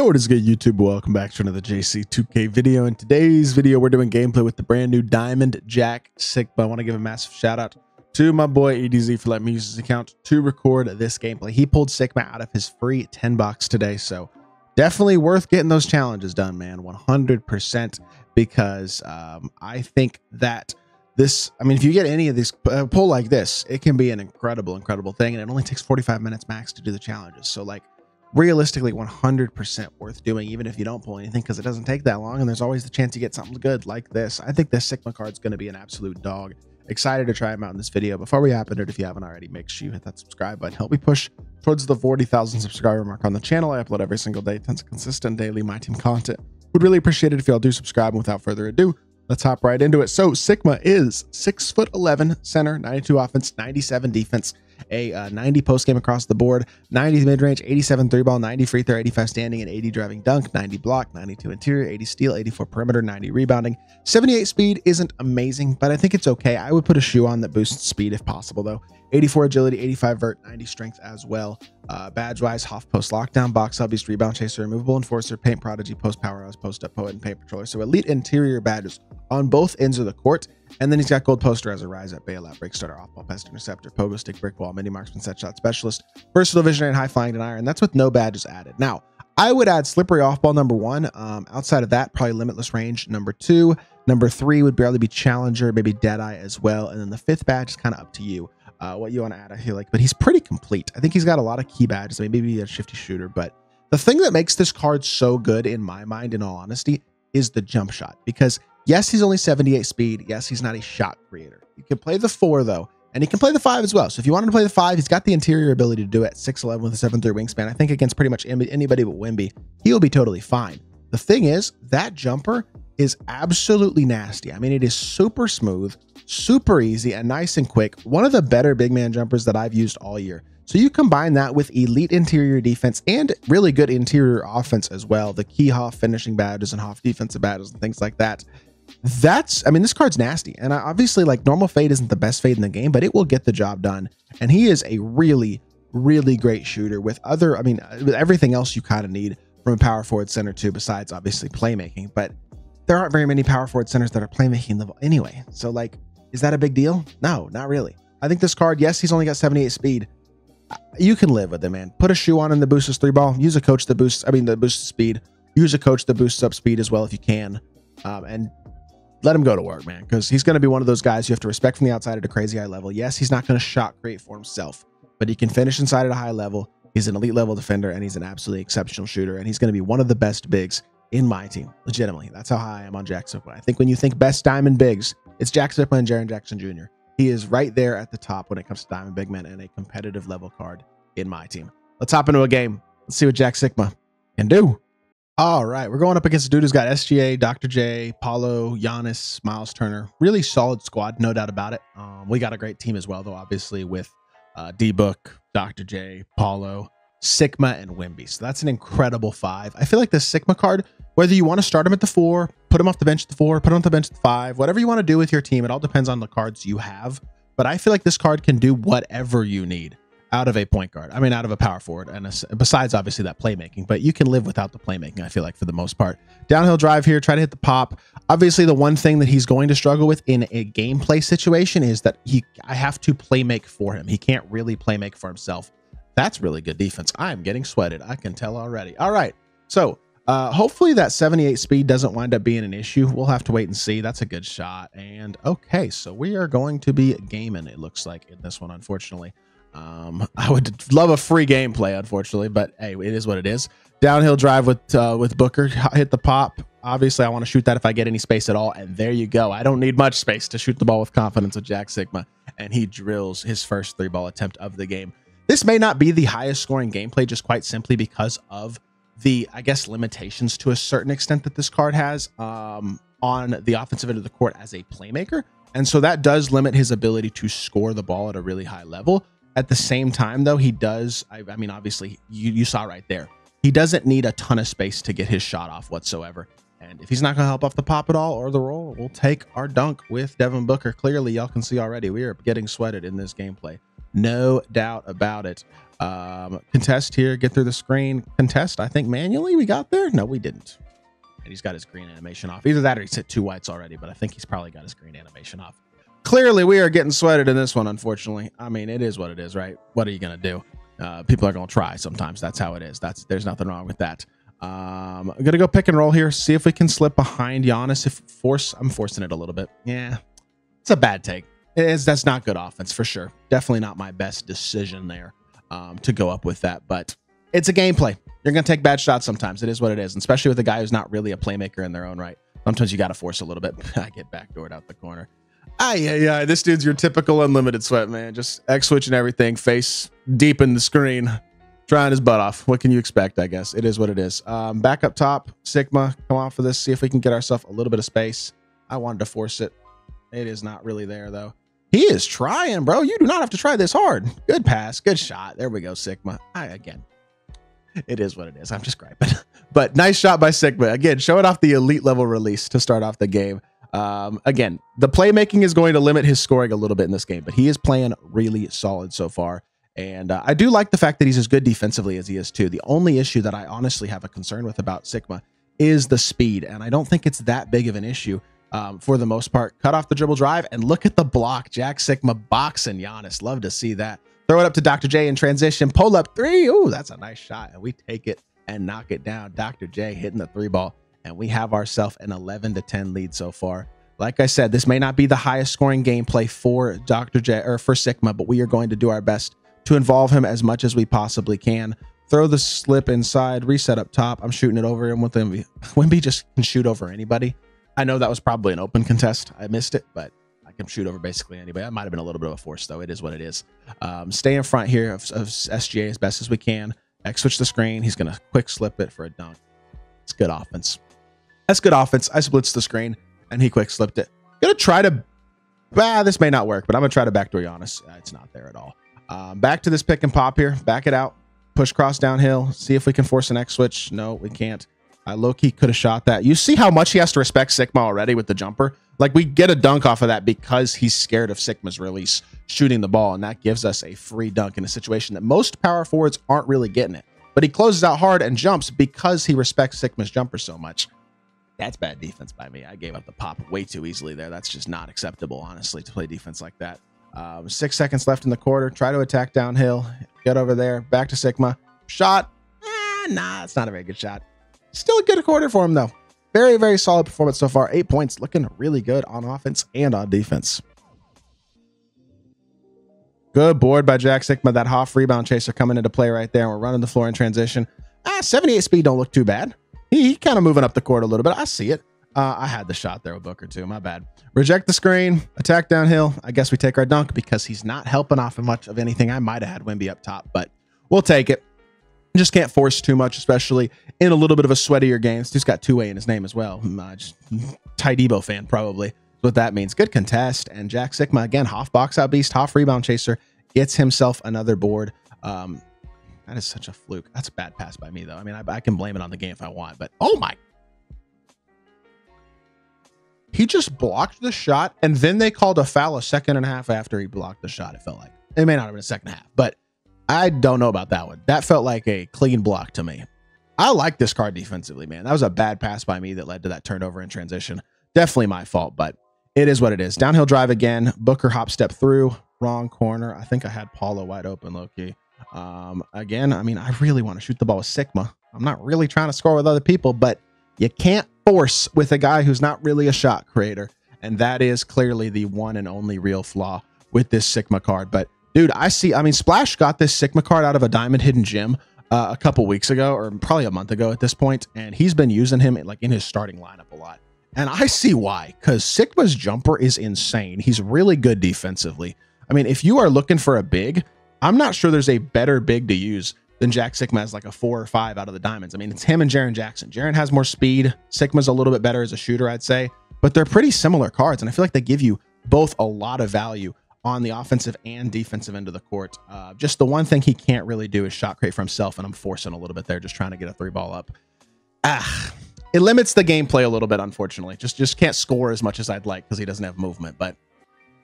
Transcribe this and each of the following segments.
Yo, what is good, YouTube? Welcome back to another jc2k video. In today's video, we're doing gameplay with the brand new diamond Jack Sikma. I want to give a massive shout out to my boy edz for letting me use his account to record this gameplay. He pulled Sikma out of his free 10 box today, so definitely worth getting those challenges done, man. 100%, because I think that this, I mean, if you get any of these pull like this, it can be an incredible thing, and it only takes 45 minutes max to do the challenges. So like, realistically, 100% worth doing, even if you don't pull anything, because it doesn't take that long, and there's always the chance you get something good like this. I think this Sikma card is going to be an absolute dog. Excited to try him out in this video. Before we hop into it, if you haven't already, make sure you hit that subscribe button. Help me push towards the 40,000 subscriber mark on the channel. I upload every single day, tons of consistent daily MyTEAM content. Would really appreciate it if y'all do subscribe. And without further ado, let's hop right into it. So Sikma is 6'11" center, 92 offense, 97 defense, a 90 post game across the board, 90 mid range, 87 3 ball, 90 free throw, 85 standing, and 80 driving dunk, 90 block, 92 interior, 80 steal, 84 perimeter, 90 rebounding. 78 speed isn't amazing, but I think it's okay. I would put a shoe on that boosts speed if possible, though. 84 agility, 85 vert, 90 strength as well. Badge wise, Hoff post lockdown, box hub, beast, rebound chaser, removable enforcer, paint prodigy, post power house, post up poet, and paint patroller. So elite interior badges on both ends of the court. And then he's got gold poster as a rise up, bailout, break starter, off ball, pest interceptor, pogo stick, brick wall, mini marksman, set shot specialist, versatile visionary, and high flying denier. And that's with no badges added. Now, I would add slippery off ball number one. Outside of that, probably limitless range number two. Number three would barely be challenger, maybe deadeye as well. And then the fifth badge is kind of up to you, what you want to add. I feel like, but he's pretty complete. I think he's got a lot of key badges, maybe a shifty shooter. But the thing that makes this card so good in my mind, in all honesty, is the jump shot, because yes, he's only 78 speed. Yes, he's not a shot creator. You can play the 4, though, and he can play the 5 as well. So if you want him to play the 5, he's got the interior ability to do it. 6'11" with a 7'3" wingspan. I think against pretty much anybody but Wimby, he'll be totally fine. The thing is, that jumper is absolutely nasty. I mean, it is super smooth, super easy, and nice and quick. One of the better big man jumpers that I've used all year. So you combine that with elite interior defense and really good interior offense as well. The key Hoff finishing badges and Hoff defensive badges and things like that. That's, I mean, this card's nasty, and obviously, like, normal fade isn't the best fade in the game, but it will get the job done. And he is a really great shooter with other, I mean, with everything else you kind of need from a power forward center too, besides obviously playmaking. But there aren't very many power forward centers that are playmaking level anyway, so like, is that a big deal? No, not really. I think this card, yes, he's only got 78 speed. You can live with it, man. Put a shoe on in the boosts 3 ball, use a coach that boosts, I mean, the boost speed, use a coach that boosts up speed as well if you can, and let him go to work, man, because he's going to be one of those guys you have to respect from the outside at a crazy high level. Yes, he's not going to shot create for himself, but he can finish inside at a high level. He's an elite level defender, and he's an absolutely exceptional shooter, and he's going to be one of the best bigs in my team. Legitimately, that's how high I am on Jack Sikma. I think when you think best diamond bigs, it's Jack Sikma and Jaren Jackson Jr. He is right there at the top when it comes to diamond big men, and a competitive level card in my team. Let's hop into a game. Let's see what Jack Sikma can do. All right, we're going up against a dude who's got SGA, Dr. J, Paulo, Giannis, Miles Turner. Really solid squad, no doubt about it. We got a great team as well, though, obviously, with D-Book, Dr. J, Paulo, Sikma, and Wimby. So that's an incredible 5. I feel like this Sikma card, whether you want to start him at the 4, put him off the bench at the 4, put him off the bench at the 5, whatever you want to do with your team, it all depends on the cards you have. But I feel like this card can do whatever you need out of a point guard, I mean, out of a power forward, and besides obviously that playmaking, but you can live without the playmaking, I feel like, for the most part. Downhill drive here, try to hit the pop. Obviously, the one thing that he's going to struggle with in a gameplay situation is that I have to playmake for him. He can't really playmake for himself. That's really good defense. I am getting sweated, I can tell already. All right, so hopefully that 78 speed doesn't wind up being an issue. We'll have to wait and see. That's a good shot. And okay, so we are going to be gaming, it looks like, in this one, unfortunately. I would love a free gameplay, unfortunately, but hey, it is what it is. Downhill drive with Booker, hit the pop. Obviously, I want to shoot that if I get any space at all, and there you go. I don't need much space to shoot the ball with confidence with Jack Sikma, and he drills his first 3-ball attempt of the game. This may not be the highest scoring gameplay, just quite simply because of the, I guess, limitations to a certain extent that this card has on the offensive end of the court as a playmaker, and so that does limit his ability to score the ball at a really high level. At the same time, though, he does, I mean, obviously, you saw right there, he doesn't need a ton of space to get his shot off whatsoever. And if he's not going to help off the pop at all or the roll, we'll take our dunk with Devin Booker. Clearly, y'all can see already, we are getting sweated in this gameplay. No doubt about it. Contest here, get through the screen, contest. I think manually we got there. No, we didn't. And he's got his green animation off. Either that or he's hit two whites already, but I think he's probably got his green animation off. Clearly we are getting sweated in this one, unfortunately. I mean, it is what it is, right? What are you gonna do? People are gonna try sometimes. That's how it is. That's, there's nothing wrong with that. I'm gonna go pick and roll here, see if we can slip behind Giannis. I'm forcing it a little bit. Yeah, it's a bad take. That's not good offense for sure. Definitely not my best decision there. To go up with that, but it's a gameplay. You're gonna take bad shots sometimes. It is what it is, especially with a guy who's not really a playmaker in their own right. Sometimes you gotta force a little bit. I get backdoored out the corner. Yeah, this dude's your typical unlimited sweat, man. Just X switch and everything, face deep in the screen, trying his butt off. What can you expect? I guess it is what it is. Back up top, Sikma, come off of this, see if we can get ourselves a little bit of space. I wanted to force it. It is not really there though. He is trying, bro. You do not have to try this hard. Good pass. Good shot. There we go, Sikma. Again, it is what it is. I'm just griping. But nice shot by Sikma. Again, showing off the elite level release to start off the game. Again, the playmaking is going to limit his scoring a little bit in this game, but he is playing really solid so far. And I do like the fact that he's as good defensively as he is, too. The only issue that I honestly have a concern with about Sikma is the speed, and I don't think it's that big of an issue. For the most part, cut off the dribble drive and look at the block. Jack Sikma boxing Giannis. Love to see that. Throw it up to Dr. J in transition. Pull up three. Ooh, that's a nice shot. And we take it and knock it down. Dr. J hitting the three ball. And we have ourselves an 11-10 lead so far. Like I said, this may not be the highest scoring gameplay for Dr. J or for Sikma, but we are going to do our best to involve him as much as we possibly can. Throw the slip inside, reset up top. I'm shooting it over him with Wimby. Wimby just can shoot over anybody. I know that was probably an open contest. I missed it, but I can shoot over basically anybody. That might have been a little bit of a force, though. It is what it is. Stay in front here of SGA as best as we can. X switch the screen. He's going to quick slip it for a dunk. It's good offense. That's good offense. I splits the screen, and he quick slipped it. Going to try to... this may not work, but I'm going to try to backdoor Giannis. It's not there at all. Back to this pick and pop here. Back it out. Push cross downhill. See if we can force an X switch. No, we can't. I low-key could have shot that. You see how much he has to respect Sikma already with the jumper? Like, we get a dunk off of that because he's scared of Sikma's release shooting the ball, and that gives us a free dunk in a situation that most power forwards aren't really getting it. But he closes out hard and jumps because he respects Sikma's jumper so much. That's bad defense by me. I gave up the pop way too easily there. That's just not acceptable, honestly, to play defense like that. 6 seconds left in the quarter. Try to attack downhill. Get over there. Back to Sikma. Shot. Nah, it's not a very good shot. Still a good quarter for him, though. Very, very solid performance so far. 8 points, looking really good on offense and on defense. Good board by Jack Sikma. That Hoff rebound chaser coming into play right there. We're running the floor in transition. 78 speed don't look too bad. He kind of moving up the court a little bit. I see it. I had the shot there with Booker, too. My bad. Reject the screen. Attack downhill. I guess we take our dunk because he's not helping off of much of anything. I might have had Wimby up top, but we'll take it. Just can't force too much, especially in a little bit of a sweatier game. This dude's got two-way in his name as well. Ty Debo fan, probably. That's what that means. Good contest. And Jack Sikma, again, Hoff box out beast, Hoff rebound chaser, gets himself another board. That is such a fluke. That's a bad pass by me, though. I mean, I can blame it on the game if I want, but oh my. He just blocked the shot, and then they called a foul a second and a half after he blocked the shot, it felt like. It may not have been a second half, but I don't know about that one. That felt like a clean block to me. I like this card defensively, man. That was a bad pass by me that led to that turnover in transition. Definitely my fault, but it is what it is. Downhill drive again. Booker hop step through. Wrong corner. I think I had Paulo wide open, low-key. Again, I mean, I really want to shoot the ball with Sikma. I'm not really trying to score with other people, but you can't force with a guy who's not really a shot creator. And that is clearly the one and only real flaw with this Sikma card. But dude, I mean, Splash got this Sikma card out of a Diamond Hidden Gem a couple weeks ago, or probably a month ago at this point, and he's been using him in his starting lineup a lot. And I see why, because Sikma's jumper is insane. He's really good defensively. I mean, if you are looking for a big, I'm not sure there's a better big to use than Jack Sikma as like a 4 or 5 out of the diamonds. I mean, it's him and Jaren Jackson. Jaren has more speed. Sikma's a little bit better as a shooter, I'd say, but they're pretty similar cards, and I feel like they give you both a lot of value on the offensive and defensive end of the court. Just the one thing he can't really do is shot create for himself, and I'm forcing a little bit there, just trying to get a three ball up. It limits the gameplay a little bit, unfortunately. Just can't score as much as I'd like because he doesn't have movement, but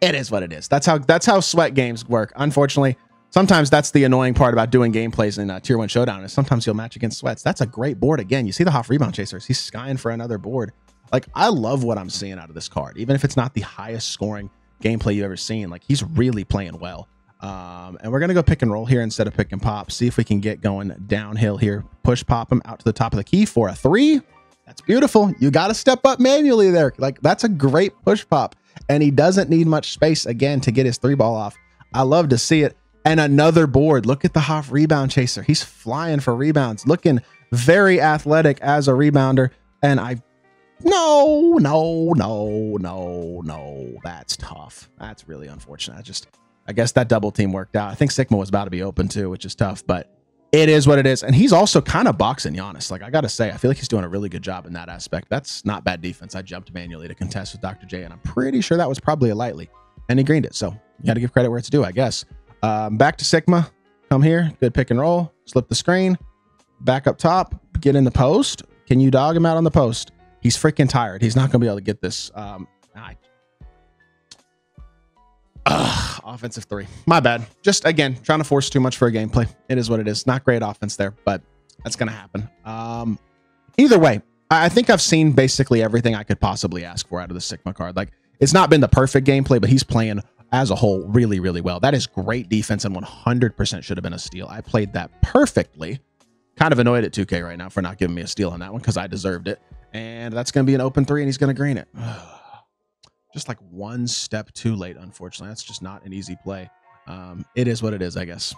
it is what it is. That's how sweat games work. Unfortunately, Sometimes that's the annoying part about doing gameplays in Tier 1 Showdown is sometimes you'll match against sweats. That's a great board again. You see the Hoff Rebound Chasers. He's skying for another board. Like, I love what I'm seeing out of this card. Even if it's not the highest scoring gameplay you've ever seen, like, he's really playing well. And we're going to go pick and roll here instead of pick and pop. See if we can get going downhill here. Push pop him out to the top of the key for a three. That's beautiful. You got to step up manually there. Like, that's a great push pop. And he doesn't need much space again to get his three ball off. I love to see it. And another board. Look at the Hoff Rebound Chaser. He's flying for rebounds, looking very athletic as a rebounder. And no. That's tough. That's really unfortunate. I guess that double team worked out. I think Sikma was about to be open too, which is tough, but it is what it is. And he's also kind of boxing Giannis. Like, I got to say, I feel like he's doing a really good job in that aspect. That's not bad defense. I jumped manually to contest with Dr. J, and I'm pretty sure that was probably a lightly. And he greened it. So you got to give credit where it's due, I guess. Back to Sikma. Come here. Good pick and roll. Slip the screen. Back up top. Get in the post. Can you dog him out on the post? He's freaking tired. He's not going to be able to get this. Offensive three. My bad. Just, again, trying to force too much for a gameplay. It is what it is. Not great offense there, but that's going to happen. Either way, I think I've seen basically everything I could possibly ask for out of the Sikma card. Like, it's not been the perfect gameplay, but he's playing as a whole really, really well. That is great defense and 100% should have been a steal. I played that perfectly. Kind of annoyed at 2K right now for not giving me a steal on that one because I deserved it. And that's going to be an open three, and he's going to green it. Just like one step too late, unfortunately. That's just not an easy play. It is what it is, I guess.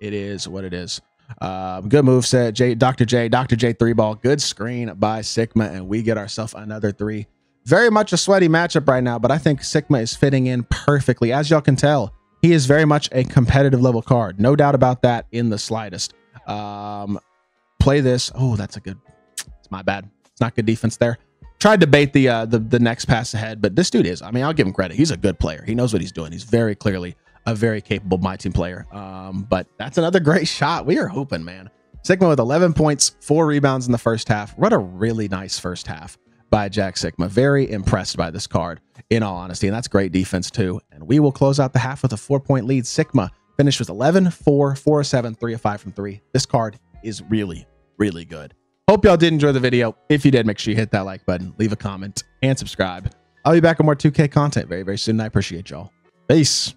It is what it is. Good move set. Dr. J three ball. Good screen by Sikma, and we get ourselves another three. Very much a sweaty matchup right now, but I think Sikma is fitting in perfectly. As y'all can tell, he is very much a competitive level card. No doubt about that in the slightest. Play this. Oh, that's a good... It's my bad. It's not good defense there. Tried to bait the next pass ahead, but this dude is... I mean, I'll give him credit. He's a good player. He knows what he's doing. He's very clearly a very capable MyTEAM player. But that's another great shot. We are hooping, man. Sikma with 11 points, 4 rebounds in the first half. What a really nice first half by Jack Sikma. Very impressed by this card, in all honesty, and that's great defense too. And we will close out the half with a 4-point lead. Sikma finished with 11, 4, 4 of 7, 3 of 5 from 3. This card is really, really good. Hope y'all did enjoy the video. If you did, make sure you hit that like button, leave a comment, and subscribe. I'll be back with more 2K content very, very soon. I appreciate y'all. Peace.